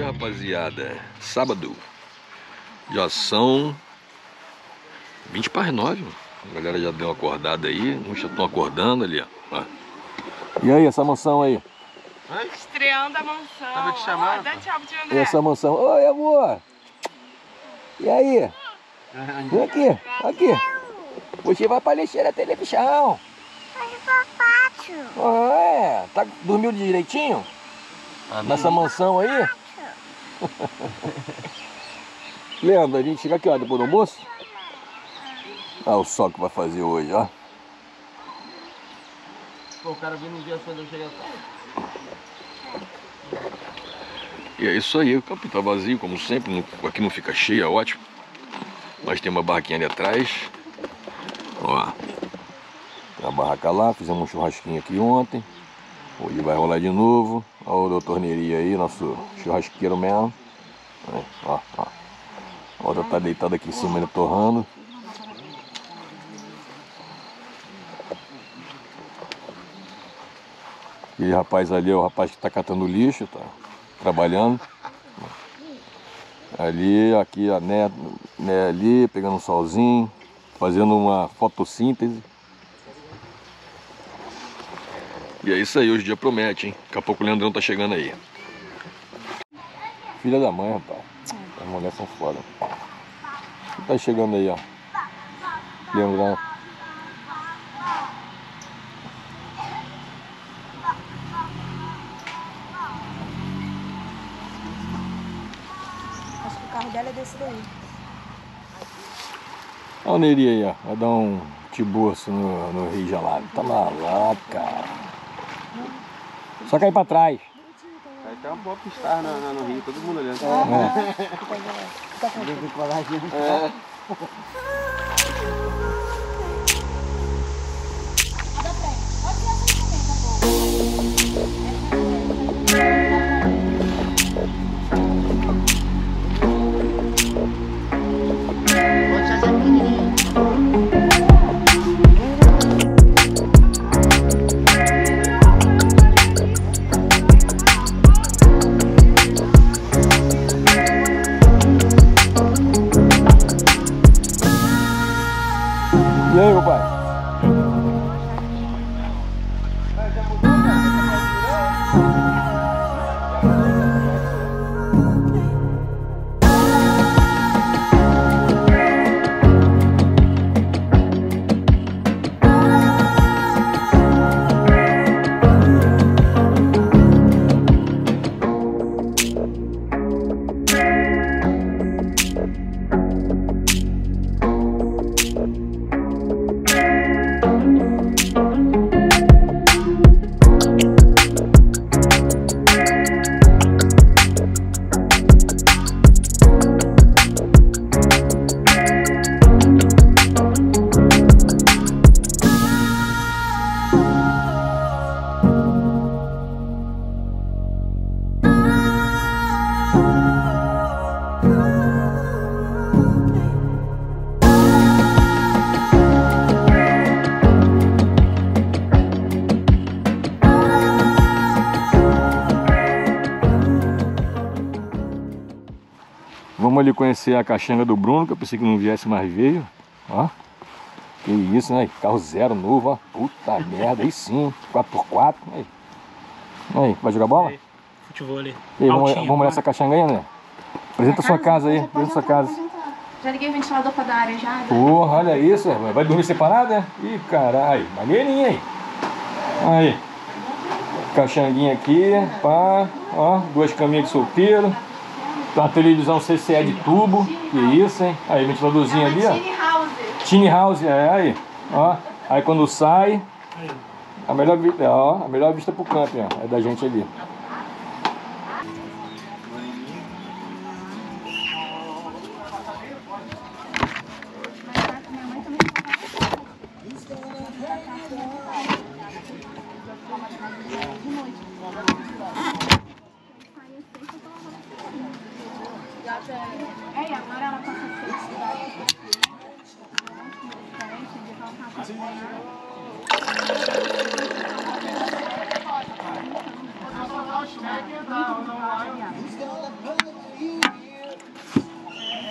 dia, rapaziada. Sábado. Já são 20 para as 9. A galera já deu uma acordada aí. Uns já estão acordando ali, ó. E aí, essa mansão aí? Estreando a mansão. Tava te chamando. Dá tchau pro André. Essa mansão. Oi, amor. E aí? Vem aqui, aqui. Você vai pra lixeira, televisão. Mas eu tô pátio. É, tá dormindo direitinho? Nessa mansão aí? Lembra, a gente chega aqui, ó, depois do almoço. Olha o sol que vai fazer hoje, ó. Pô, o cara vem no dia só de eu chegar tarde. E é isso aí, o campo tá vazio, como sempre. Aqui não fica cheio, é ótimo. Mas tem uma barraquinha ali atrás. Ó. Tem uma barraca lá, fizemos um churrasquinho aqui ontem. Hoje vai rolar de novo. Olha o doutor Neri aí, nosso churrasqueiro mesmo. Aí, ó, ó. A outra tá deitada aqui em cima, ainda torrando. Aquele rapaz ali é o rapaz que tá catando lixo, tá trabalhando. Ali, aqui, a né, ali, pegando um solzinho, fazendo uma fotossíntese. E é isso aí, hoje o dia promete, hein? Daqui a pouco o Leandrão tá chegando aí. Filha da mãe, rapaz. As mulheres são foda. Tá chegando aí, ó. Leandrão. Acho que o carro dela é desse daí. Olha o Neri aí, ó. Vai dar um tiburcio no Rio Gelado. Tá maluco, cara. Só cair pra trás. Vai ter uma boa pistar no rio, todo mundo olhando. Vamos ali conhecer a caixanga do Bruno, que eu pensei que não viesse, mais veio. Ó. Que isso, né? Carro zero novo, ó. Puta merda, aí sim. 4x4. Aí, vai jogar bola? Futebol ali. Aí, vamos olhar essa caixanga aí, né? Apresenta sua casa aí, apresenta sua casa. Já liguei o ventilador pra dar área já. Porra, olha isso, velho. Vai dormir separado, né? Ih, caralho. Maneirinha aí. Aí. Caixanguinha aqui, pá. Ó, duas caminhas de solteiro. Tem uma televisão CCE de tubo, que isso, hein? Aí, ventiladorzinho ali, ó. Tiny House, é, aí. Ó, aí quando sai, a melhor vista pro camping, ó, é da gente ali.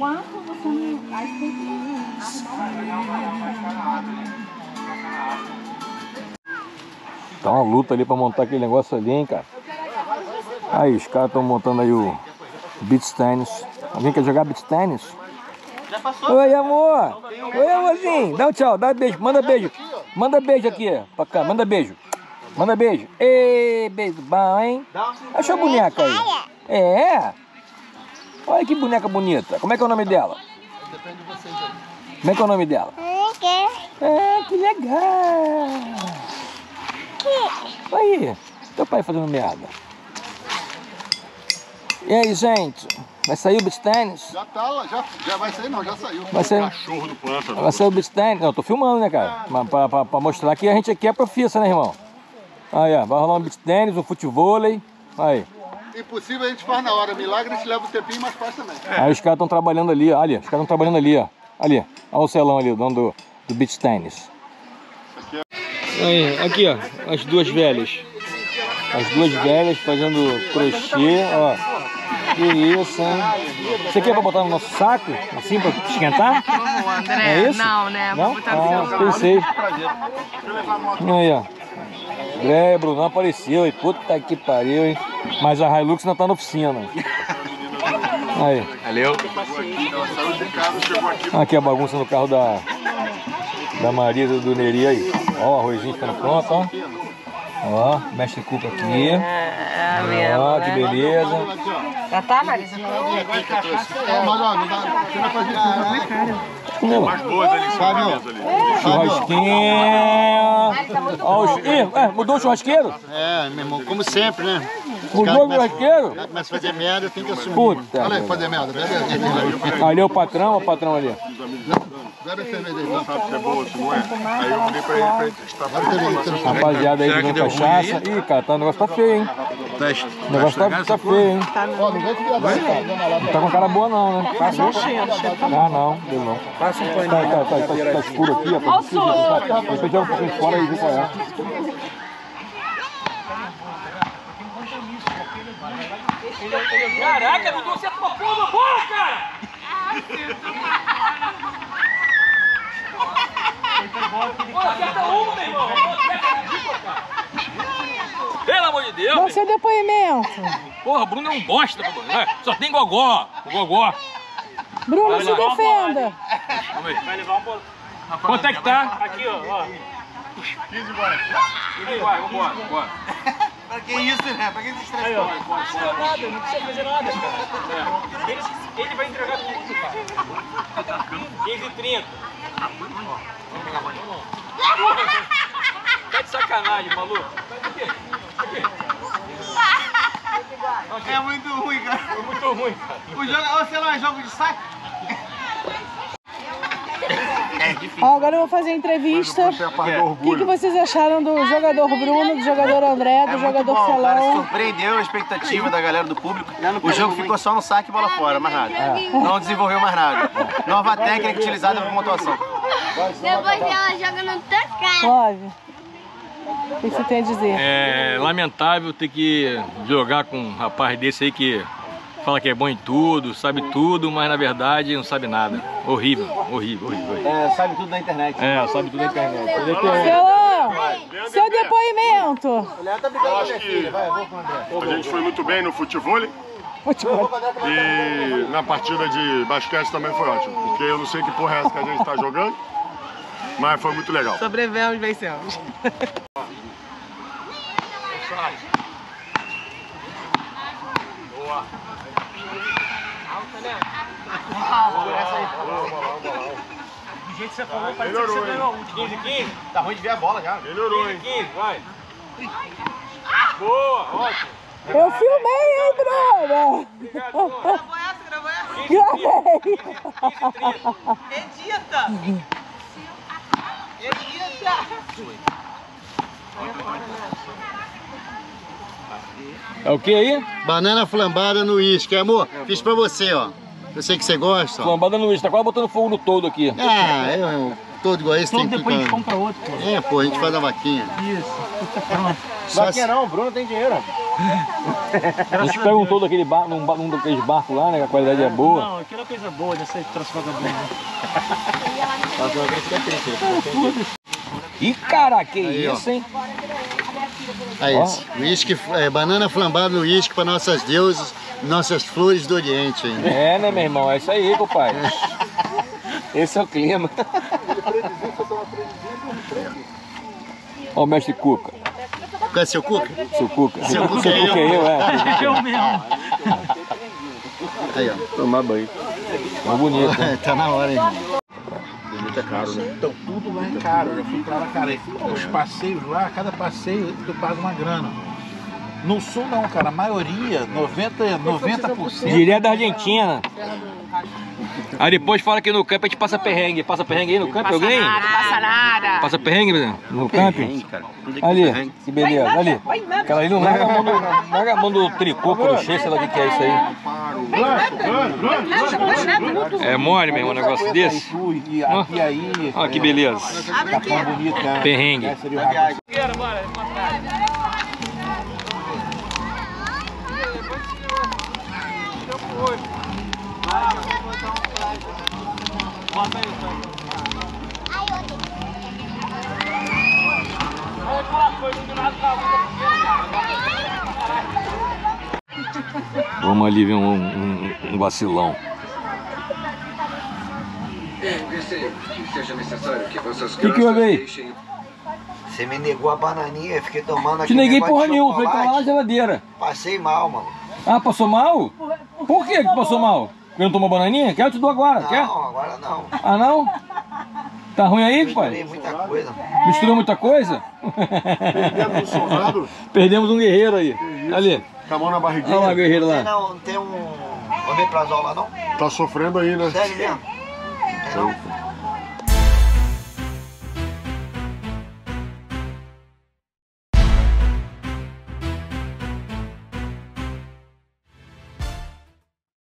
Quanto você não... Aí tem que arrumar o... Tá uma luta ali pra montar aquele negócio ali, hein, cara. Aí, os caras estão montando aí o beach tennis. Alguém quer jogar beach tennis? Já passou. Oi, amor. Oi, amorzinho. Dá um tchau, dá um beijo. Manda beijo. Manda beijo aqui, pra cá. Manda beijo. Manda beijo. Ei, beijo bom, hein? Achou a boneca aí? É? Olha que boneca bonita. Como é que é o nome dela? Depende de vocês aí. Como é que é o nome dela? Ah, que legal. Que? Aí, teu pai fazendo merda. E aí, gente? Vai sair o beach tennis? Já tá lá, já vai sair não, já saiu. Vai sair o cachorro do pântano. Vai sair o beach tennis. Não, tô filmando, né, cara? Pra mostrar que a gente aqui é profissa, né, irmão? Aí, ó, vai rolar um beach tennis, um futevôlei. Aí. Impossível a gente faz na hora, milagre a gente leva um tempinho, mas faz também. Aí os caras estão trabalhando ali, olha, os caras estão trabalhando ali, ó. Ali, olha o celão ali, o dono do beach tennis. Aí, aqui, ó, as duas velhas. As duas velhas fazendo crochê, ó. Que isso, hein? Isso aqui é pra botar no nosso saco, assim, pra esquentar? Não, André, é isso? Não, né? Não? Ah, pensei. Aí, ó. André, Brunão apareceu, e puta que pariu, hein? Mas a Hilux ainda tá na oficina. Aí. Valeu. Aqui a bagunça no carro da Maria do Neri aí. Ó, o arrozinho ficando pronto, ó. Ó, mestre Cuca aqui. Ó, que beleza. Já tá, Marisa? Churrasquinho. Ó, mudou o churrasqueiro? É, meu irmão, como sempre, né? Mudou o churrasqueiro? Começa a fazer merda, tem que assumir. Puta. Olha aí, fazer merda. Ali é o patrão ali. Rapaziada aí de cachaça. Ih, cara, tá, o negócio tá feio, hein? O negócio tá feio, hein? Não tá com cara boa não, né? Ah, não, deu não. Tá escuro aqui, ó. Vou pegar um pouquinho fora e vir pra lá. Caraca, Dudu, você atropelou no bolo, cara! Pelo amor de Deus! Dá o seu depoimento! Porra, o Bruno é um bosta, só tem gogó! O gogó! Bruno, vai se defenda! Vai levar um bolo. Quanto é que tá? Aqui, ó. 15 embora. 15 embora, vambora, vambora. Pra que isso, né? Pra que se estressar? Não precisa nada, não precisa fazer nada, cara. É. Ele vai entregar tudo, cara. 15h30. Tá de sacanagem, maluco. Aqui. É muito ruim, cara. É muito ruim, cara. O jogo, sei lá, é jogo de saco? Ó, agora eu vou fazer a entrevista. O que vocês acharam do jogador Bruno, do jogador André, do jogador Celão? Cara, surpreendeu a expectativa da galera do público. O jogo ficou só no saque e bola fora, mais nada. É. Não desenvolveu mais nada. Nova técnica utilizada para pontuação. Depois ela joga no tanque. O que você tem a dizer? É lamentável ter que jogar com um rapaz desse aí que fala que é bom em tudo, sabe tudo, mas na verdade não sabe nada. Horrível, horrível, horrível. É, sabe tudo na internet. É, sabe tudo na internet. Seu depoimento! Eu acho que a gente foi muito bem no futebol. E na partida de basquete também foi ótimo. Porque eu não sei que porra é essa que a gente tá jogando, mas foi muito legal. Sobrevivemos e vencemos. Boa! Do jeito que você falou, parece que você ganhou a última. 15. Tá ruim de ver a bola já. Melhorou, hein? 15, vai. Boa, ótimo. Eu filmei, hein, Bruno? Obrigado, Bruno. Gravou essa, gravou essa. 15h30. Edita. Edita. É o que aí? Banana flambada no uísque, amor. Fiz pra você, ó. Eu sei que você gosta. Flambada no uísque, tá quase botando fogo no todo aqui. Ah, todo igual esse tem que... Todo depois a gente compra outro, pô. É, pô, a gente faz a vaquinha. Isso. Vaquinha não, o Bruno tem dinheiro. A gente perguntou daquele bar, num daqueles barcos lá, né? Que a qualidade é boa. Não, aquilo é coisa boa, já sei que transforma bem. Ih, cara, que aí, isso, ó. Hein? É isso. Uísque, banana flambada no uísque para nossas deusas, nossas flores do Oriente. Hein? É, né, meu irmão? É isso aí, papai. Esse é o clima. Ó, o mestre Cuca. Qual é seu Cuca? Seu Cuca. Seu Cuca é eu. É eu mesmo. Aí, ó. Tomar banho. Tá bonito. Tá na hora, hein? É caro, né? Então, tudo lá é caro. Eu já fui pra lá, cara. Os passeios lá, cada passeio tu paga uma grana. No sul não, cara. A maioria, 90%. Direto da Argentina. Aí depois fala que no campo a gente passa perrengue. Passa perrengue aí no campo, alguém? Passa nada. Passa perrengue, Bruno? No campo? Ali, que beleza. Ali. Aquela ali não larga a mão do tricô, crochê, sei lá o que é isso aí. É mole mesmo um negócio desse? Olha que beleza. Perrengue. Vamos ali ver um vacilão. Que eu vejo? Você me negou a bananinha, fiquei tomando aqui. Te neguei porra nenhuma, foi tomar na geladeira. Passei mal, mano. Ah, passou mal? Por que que passou mal? Eu não tomou bananinha? Quer? Eu te dou agora. Não, quer? Agora não. Ah, não? Tá ruim aí, pai? Misturei muita coisa. Misturou muita coisa? Perdemos um soldado. Perdemos um guerreiro aí. Ali. Com a mão na barriguinha. Olha lá, guerreiro lá. Não tem um omeprazol lá, não? Tá sofrendo aí, né? Sério mesmo? É.